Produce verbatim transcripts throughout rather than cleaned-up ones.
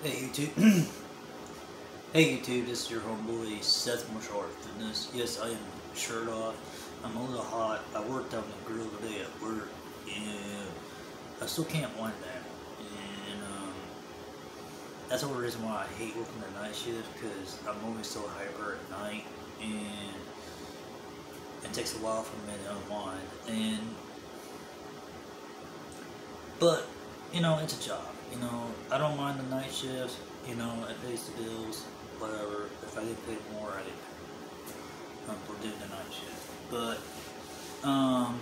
Hey YouTube. Hey YouTube, this is your homeboy Seth Martial Arts Fitness. Yes, I am shirt off. I'm a little hot. I worked on the grill today at work and I still can't wind down. And um, that's the reason why I hate working the night shift, because I'm always so hyper at night and it takes a while for me to unwind. And but you know, it's a job. You know, I don't mind the night shifts. You know, it pays the bills, whatever. If I get paid more, I get um, for doing the night shift. But um,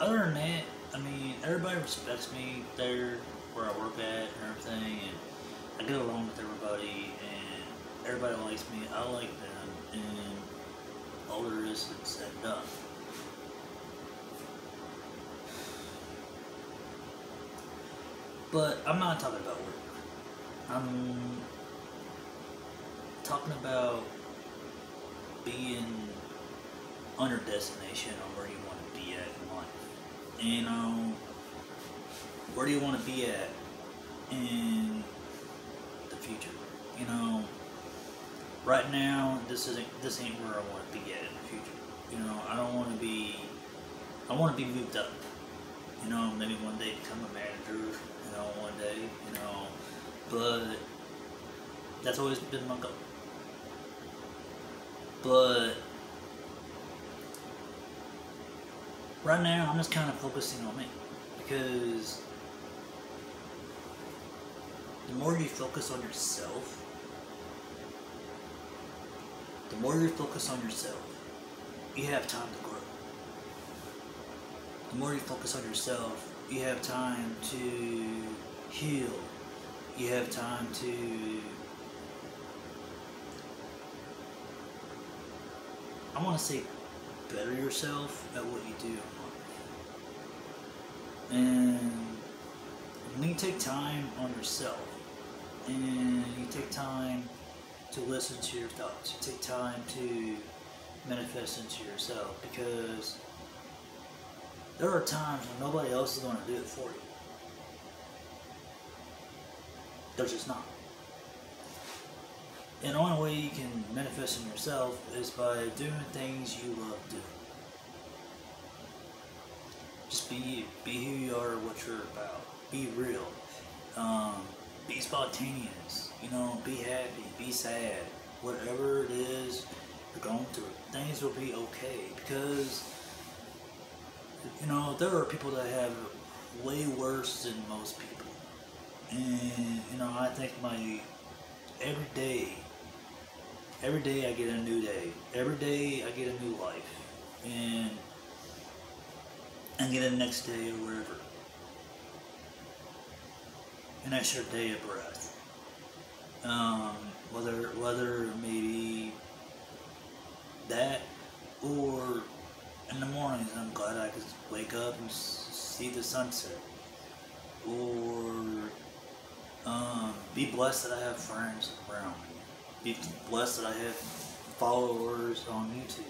other than that, I mean, everybody respects me there where I work at and everything, and I get along with everybody, and everybody likes me. I like them, and all there is is said and done. But I'm not talking about work. I'm talking about being on your destination on where you want to be at in life. You know, where do you want to be at in the future? You know, right now this isn't this ain't where I want to be at in the future. You know, I don't want to be. I want to be moved up. You know, maybe one day become a manager. You know, one day, you know, but that's always been my goal. But right now, I'm just kind of focusing on me, because the more you focus on yourself, the more you focus on yourself, you have time to grow. The more you focus on yourself, you have time to heal. You have time to, I want to say, better yourself at what you do in life. And when you take time on yourself, and you take time to listen to your thoughts, you take time to manifest into yourself, because there are times when nobody else is going to do it for you. There's just not. And the only way you can manifest in yourself is by doing things you love doing. Just be you. Be who you are, what you're about. Be real. Um, be spontaneous. You know, be happy. Be sad. Whatever it is you're going through, things will be okay, because you know, there are people that have way worse than most people. And, you know, I think my, every day, every day I get a new day. Every day I get a new life. And I get a next day or wherever. An extra day of breath. Um, whether, whether maybe that or in the mornings, I'm glad I could wake up and see the sunset, or um, be blessed that I have friends around me, be blessed that I have followers on YouTube,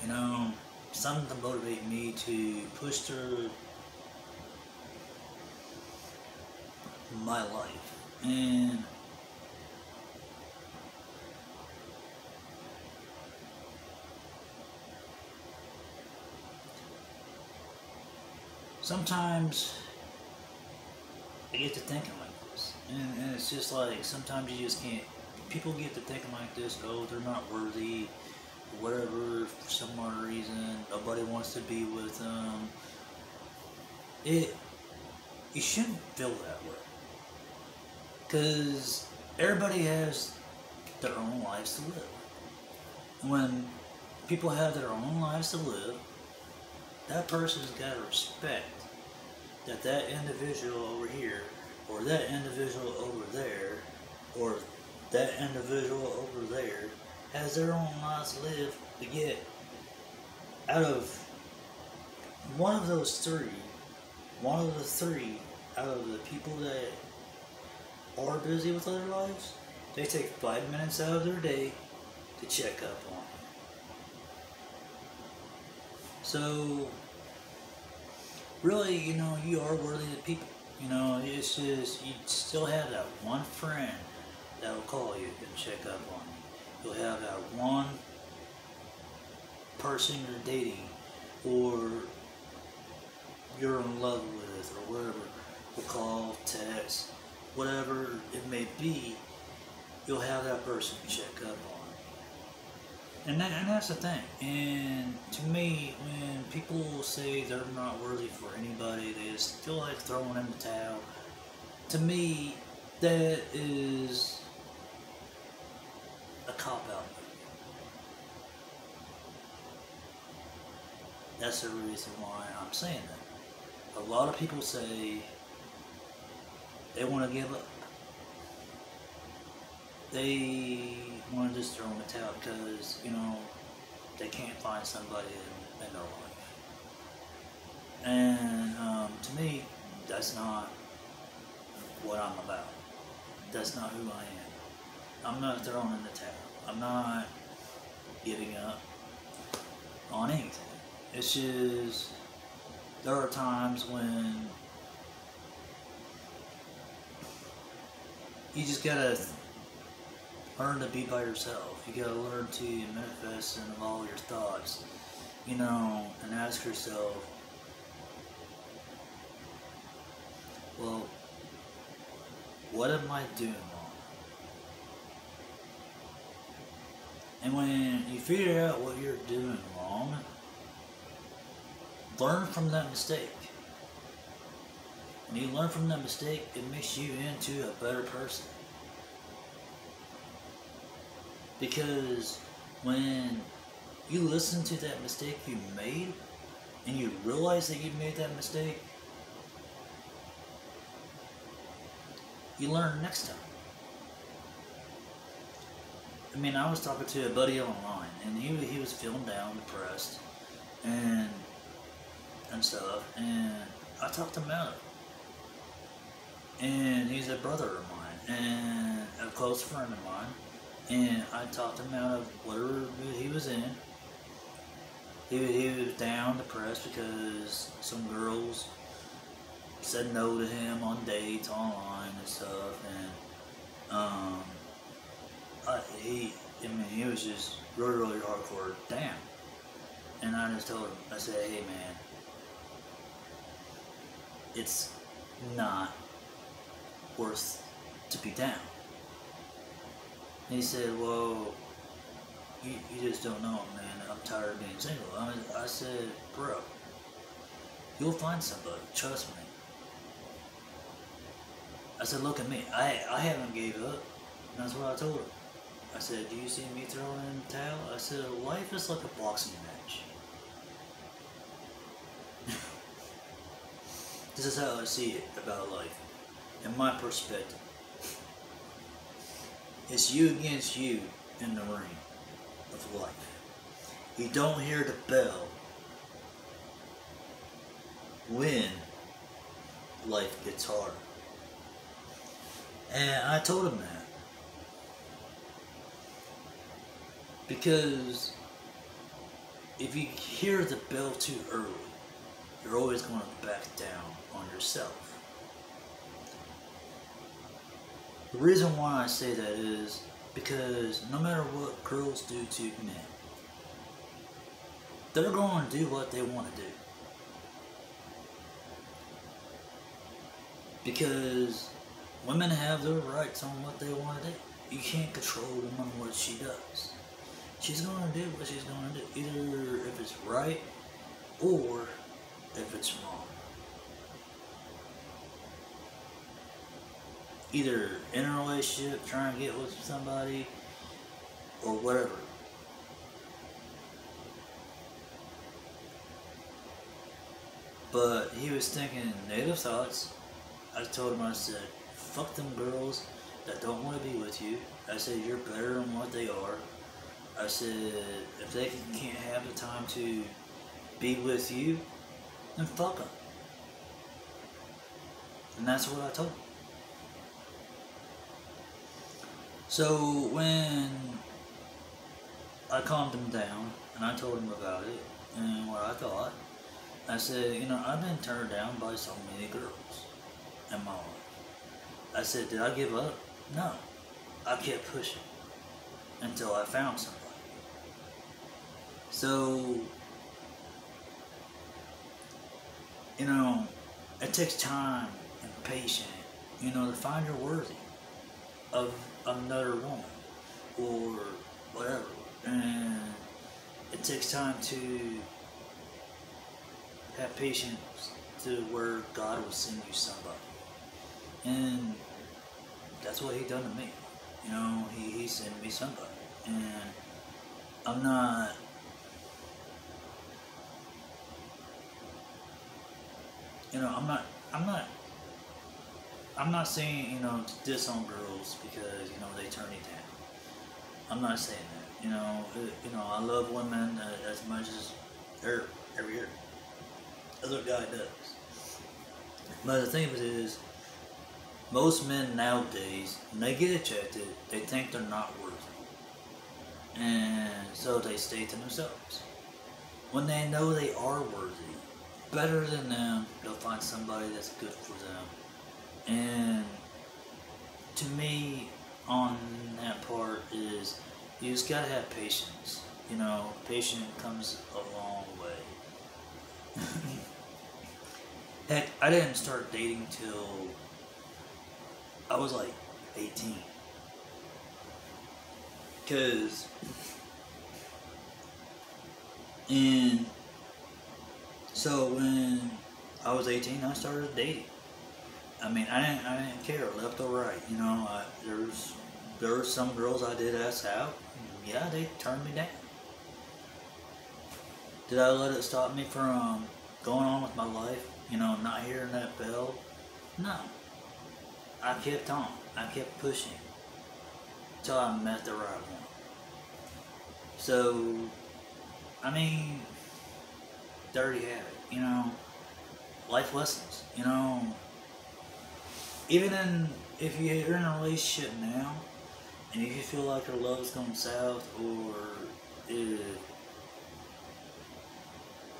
you know, something to motivate me to push through my life. And sometimes I get to thinking like this, and, and it's just like, sometimes you just can't, people get to thinking like this, oh, they're not worthy, whatever, for some odd reason, nobody wants to be with them. It, you shouldn't feel that way, because everybody has their own lives to live. And when people have their own lives to live, that person's got to respect that that individual over here, or that individual over there, or that individual over there has their own lives to live. But yet, out of one of those three, one of the three out of the people that are busy with other lives, they take five minutes out of their day to check up on it. So, really, you know, you are worthy of people. You know, it's just, you still have that one friend that will call you and check up on you. You'll have that one person you're dating or you're in love with or whatever, will call, text, whatever it may be, you'll have that person to check up on. And, that, and that's the thing. And to me, when people say they're not worthy for anybody, they just feel like throwing in the towel. To me, that is a cop-out. That's the reason why I'm saying that. A lot of people say they want to give up. They want to just throw in the towel because, you know, they can't find somebody in, in their life. And um, to me, that's not what I'm about. That's not who I am. I'm not throwing in the towel. I'm not giving up on anything. It's just, there are times when you just gotta learn to be by yourself. You gotta learn to manifest and all your thoughts, you know, and ask yourself, well, what am I doing wrong? And when you figure out what you're doing wrong, learn from that mistake. When you learn from that mistake, it makes you into a better person. Because when you listen to that mistake you made, and you realize that you made that mistake, you learn next time. I mean, I was talking to a buddy online, and he, he was feeling down, depressed, and and stuff, and I talked him out, and he's a brother of mine and a close friend of mine, and I talked him out of whatever he was in. He, he was down, depressed because some girls said no to him on dates online and stuff, and um I, he I mean he was just really really hardcore down, and I just told him, I said, hey man, it's not worth to be down. And he said, well, you, you just don't know it, man. I'm tired of being single. I, mean, I said, bro, you'll find somebody. Trust me. I said, look at me. I, I haven't gave up. And that's what I told him. I said, do you see me throwing in the towel? I said, life is like a boxing match. This is how I see it about life, in my perspective. It's you against you in the ring of life. You don't hear the bell when life gets hard. And I told him that. Because if you hear the bell too early, you're always going to back down on yourself. The reason why I say that is because no matter what girls do to men, they're going to do what they want to do. Because women have their rights on what they want to do. You can't control a woman what she does. She's going to do what she's going to do, either if it's right or if it's wrong. Either in a relationship, trying to get with somebody, or whatever. But he was thinking negative thoughts. I told him, I said, fuck them girls that don't want to be with you. I said, you're better than what they are. I said, if they can't have the time to be with you, and fuck them. And that's what I told them. So when I calmed him down and I told him about it and what I thought, I said, you know, I've been turned down by so many girls. am all. I said, did I give up? No. I kept pushing until I found somebody. So, you know, it takes time and patience, you know, to find you're worthy of another woman or whatever. And it takes time to have patience to where God will send you somebody. And that's what he done to me. You know, he, he sent me somebody. And I'm not... You know, I'm not... I'm not... I'm not saying, you know, to diss on girls because, you know, they turn you down. I'm not saying that. You know, it, you know, I love women uh, as much as her every year. That's what God does. But the thing is, most men nowadays, when they get attracted, they think they're not worthy. And so they stay to themselves. When they know they are worthy, better than them, they'll find somebody that's good for them. And to me, on that part is, you just gotta have patience. You know, patience comes a long way. Heck, I didn't start dating till I was like eighteen. Cause and so when I was eighteen, I started dating. I mean, I didn't, I didn't care, left or right, you know, I, there's, there were some girls I did ask out, yeah, they turned me down. Did I let it stop me from going on with my life, you know, not hearing that bell? No. I kept on, I kept pushing, until I met the right one. So, I mean, dirty habit, you know, life lessons, you know. Even in, if you're in a relationship now, and if you feel like your love's going south, or if,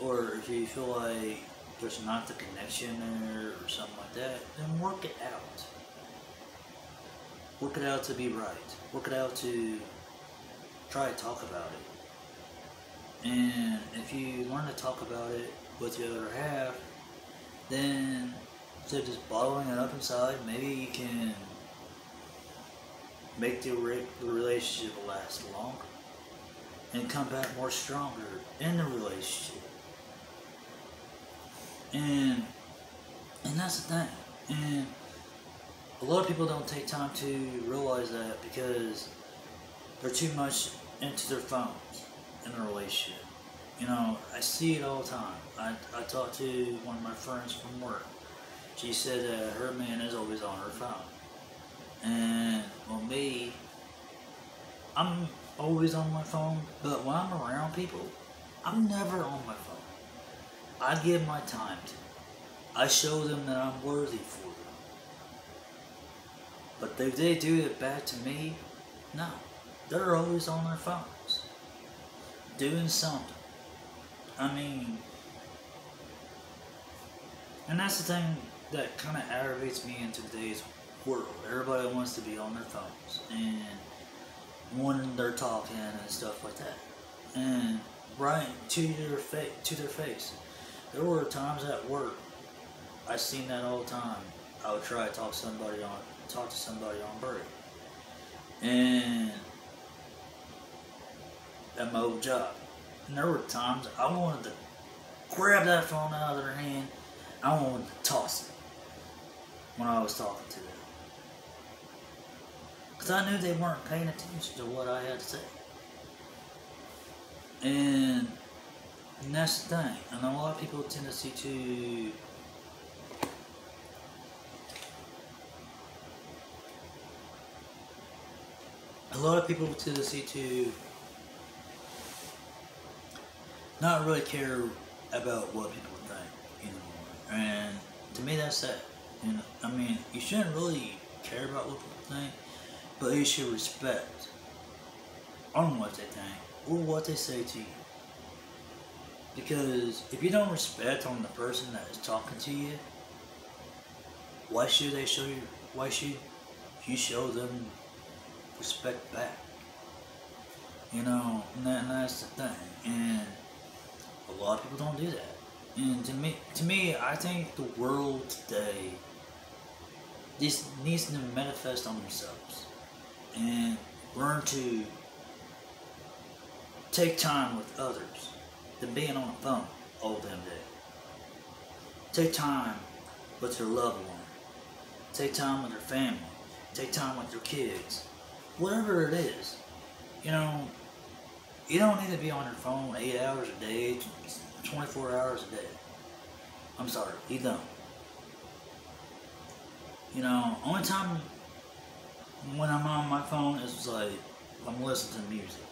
or if you feel like there's not the connection there, or something like that, then work it out. Work it out to be right. Work it out to try to talk about it. And if you learn to talk about it with the other half, then... instead of just bottling it up inside, maybe you can make the, re the relationship last longer and come back more stronger in the relationship. And and that's the thing. And a lot of people don't take time to realize that because they're too much into their phones in a relationship. You know, I see it all the time. I, I talk to one of my friends from work. She said that her man is always on her phone. And, well, me, I'm always on my phone, but when I'm around people, I'm never on my phone. I give my time to them. I show them that I'm worthy for them. But if they do it back to me, no. They're always on their phones. Doing something. I mean... and that's the thing that kind of aggravates me in today's world. Everybody wants to be on their phones and when they're talking and stuff like that. And right to their face, to their face. There were times at work I seen that all the time. I would try to talk somebody on, talk to somebody on break. And at my old job, and there were times I wanted to grab that phone out of their hand. I wanted to toss it when I was talking to them. Because I knew they weren't paying attention to what I had to say. And, and that's the thing. And a lot of people have a tendency to... A lot of people have a tendency to... not really care about what people think anymore. And to me, that's that. You know, I mean, you shouldn't really care about what people think, but you should respect on what they think or what they say to you. Because if you don't respect on the person that is talking to you, Why should they show you? Why should you show them respect back? You know, and, that, and that's the thing. And a lot of people don't do that. And to me, to me, I think the world today this needs to manifest on themselves and learn to take time with others than being on the phone all damn day. Take time with your loved one. Take time with your family. Take time with your kids. Whatever it is, you know, you don't need to be on your phone eight hours a day, twenty-four hours a day. I'm sorry, you don't. You know, only time when I'm on my phone is like I'm listening to music.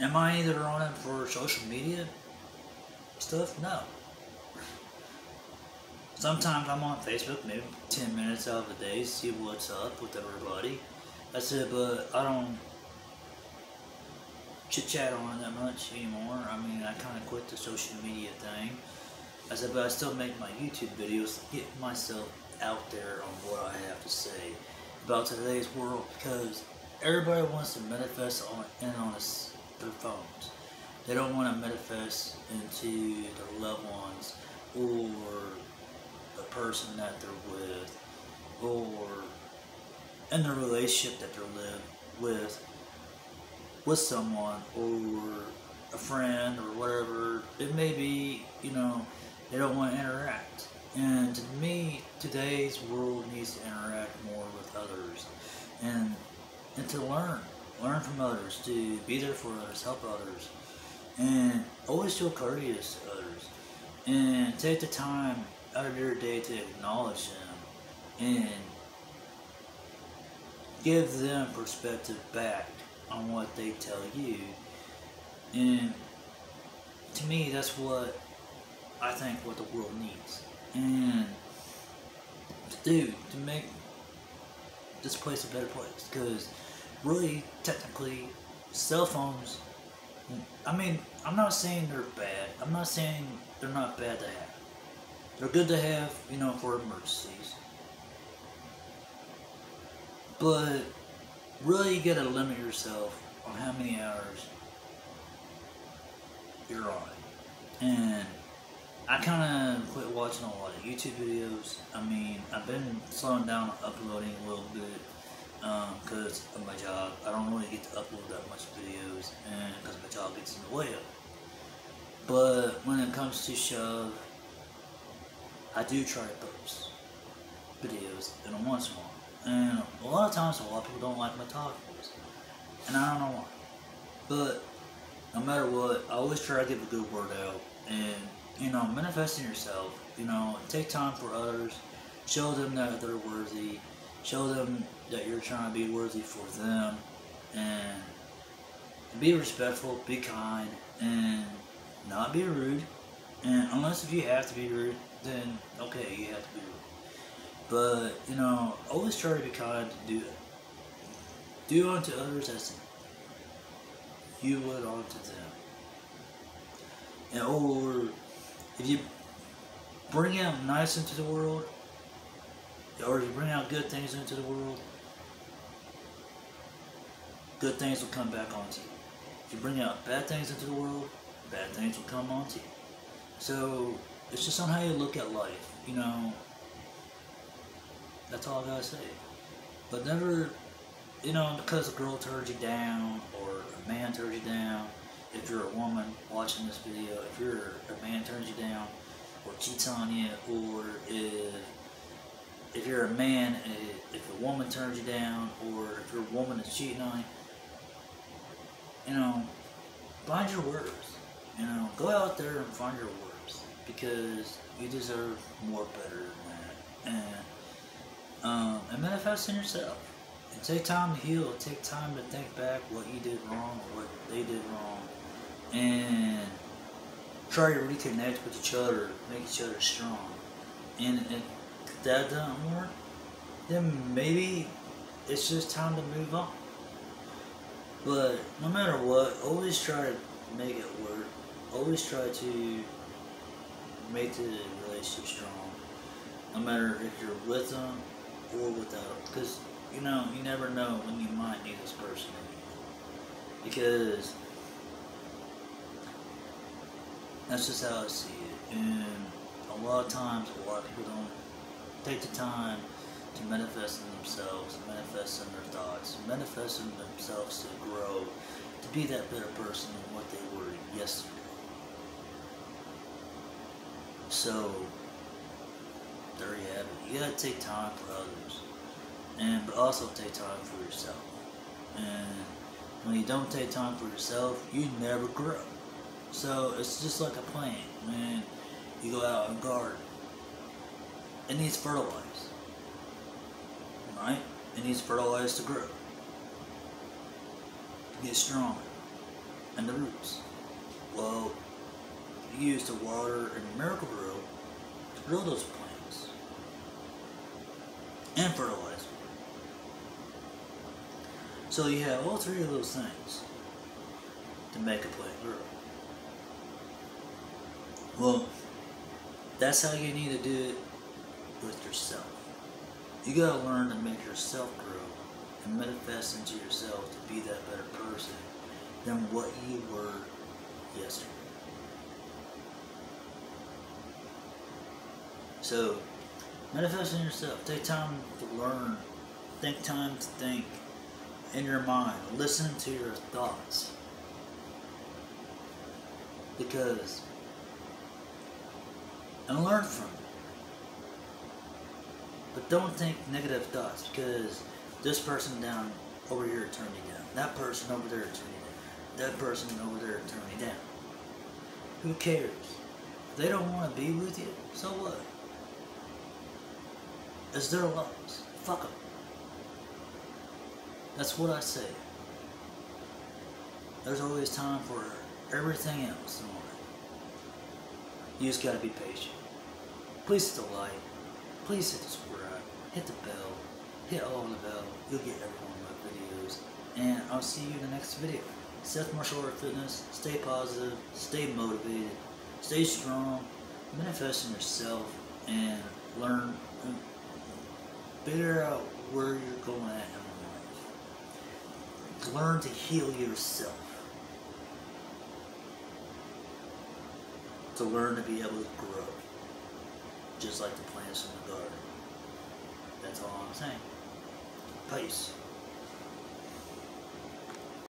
Am I either on it for social media stuff? No. Sometimes I'm on Facebook, maybe ten minutes out of the day, see what's up with everybody. That's it, but I don't chit-chat on it that much anymore. I mean, I kind of quit the social media thing. I said, but I still make my YouTube videos to get myself out there on what I have to say about today's world, because everybody wants to manifest on and on their phones. They don't want to manifest into their loved ones or the person that they're with or in the relationship that they're live with with someone or a friend or whatever it may be. You know, they don't want to interact, and to me, today's world needs to interact more with others and and to learn learn from others, to be there for others, help others, and always feel courteous to others, and take the time out of your day to acknowledge them and give them perspective back on what they tell you. And to me, that's what I think what the world needs, and to do to make this place a better place. Because really, technically, cell phones, I mean, I'm not saying they're bad, I'm not saying they're not bad to have. They're good to have, you know, for emergencies, but really you gotta limit yourself on how many hours you're on it. And I kind of quit watching a lot of YouTube videos. I mean, I've been slowing down uploading a little bit because um, of my job. I don't really get to upload that much videos, and because my job gets in the way of it. But when it comes to shove, I do try to post videos in a once in a while. And a lot of times, a lot of people don't like my talk voice, and I don't know why. But no matter what, I always try to give a good word out, and you know, manifesting yourself. You know, take time for others, show them that they're worthy, show them that you're trying to be worthy for them, and be respectful, be kind, and not be rude. And unless if you have to be rude, then okay, you have to be rude. But you know, always try to be kind to do it. Do unto others as you would unto them. And or if you bring out nice into the world, or if you bring out good things into the world, good things will come back onto you. If you bring out bad things into the world, bad things will come onto you. So it's just on how you look at life, you know. That's all I gotta say. But never, you know, because a girl turns you down or a man turns you down, if you're a woman watching this video, if you're a man turns you down or cheats on you, or if, if you're a man, if a woman turns you down, or if your woman is cheating on you, you know, find your words. You know, go out there and find your words, because you deserve more better than that. And Um, and manifest in yourself, and take time to heal, take time to think back what you did wrong or what they did wrong, and try to reconnect with each other, make each other strong. And if that doesn't work, then maybe it's just time to move on. But no matter what, always try to make it work, always try to make the relationship strong. no matter if you're with them or without them. Because, you know, you never know when you might need this person. Because that's just how I see it. And a lot of times, a lot of people don't take the time to manifest in themselves, manifest in their thoughts, manifest in themselves to grow, to be that better person than what they were yesterday. So, there you have it. You gotta take time for others, and but also take time for yourself. And when you don't take time for yourself, you never grow. So it's just like a plant. When you go out and garden, it needs fertilizer. Right? It needs fertilized to grow, to get stronger, and the roots. Well, you use the water and Miracle Grow to grow those plants and fertilize them. So you have all three of those things to make a plant grow. Well, that's how you need to do it with yourself. You gotta learn to make yourself grow and manifest into yourself to be that better person than what you were yesterday. So, manifest in yourself. Take time to learn. Take time to think in your mind. Listen to your thoughts. Because, and learn from them. But don't think negative thoughts, because this person down over here turned me down. That person over there turned me down. That person over there turned me down. Who cares? If they don't want to be with you, so what? It's their lives. Fuck them. That's what I say. There's always time for everything else in life. You just gotta be patient. Please hit the like. Please hit the subscribe, hit the bell, hit all the bell, you'll get every one of my videos, and I'll see you in the next video. Seth Martial Arts Fitness, stay positive, stay motivated, stay strong, manifest in yourself, and learn, and figure out where you're going at in life. Learn to heal yourself. To learn to be able to grow. Just like the plants in the garden. That's all I'm saying. Peace.